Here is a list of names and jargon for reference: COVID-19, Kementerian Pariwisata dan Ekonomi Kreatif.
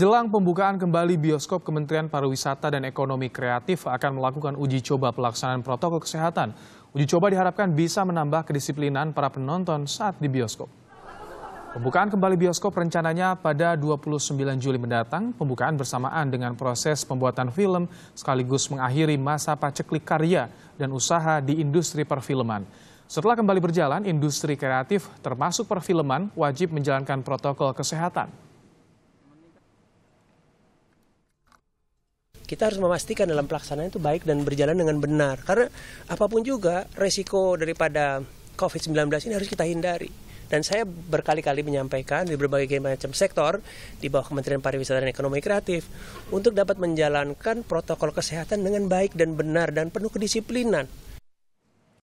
Jelang pembukaan kembali bioskop, Kementerian Pariwisata dan Ekonomi Kreatif akan melakukan uji coba pelaksanaan protokol kesehatan. Uji coba diharapkan bisa menambah kedisiplinan para penonton saat di bioskop. Pembukaan kembali bioskop rencananya pada 29 Juli mendatang. Pembukaan bersamaan dengan proses pembuatan film sekaligus mengakhiri masa paceklik karya dan usaha di industri perfilman. Setelah kembali berjalan, industri kreatif termasuk perfilman wajib menjalankan protokol kesehatan. Kita harus memastikan dalam pelaksanaan itu baik dan berjalan dengan benar. Karena apapun juga resiko daripada COVID-19 ini harus kita hindari. Dan saya berkali-kali menyampaikan di berbagai macam sektor di bawah Kementerian Pariwisata dan Ekonomi Kreatif untuk dapat menjalankan protokol kesehatan dengan baik dan benar dan penuh kedisiplinan.